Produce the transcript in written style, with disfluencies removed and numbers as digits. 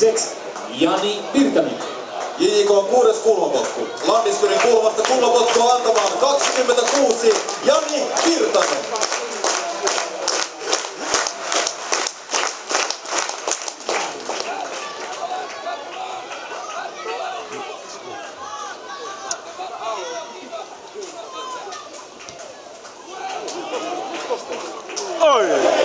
lisäksi Jani Pirtanen. JJK on 6. kulmapotku. Landiskirin kulmasta kulmapotkua antamaan 26 Jani Pirtanen. Oi!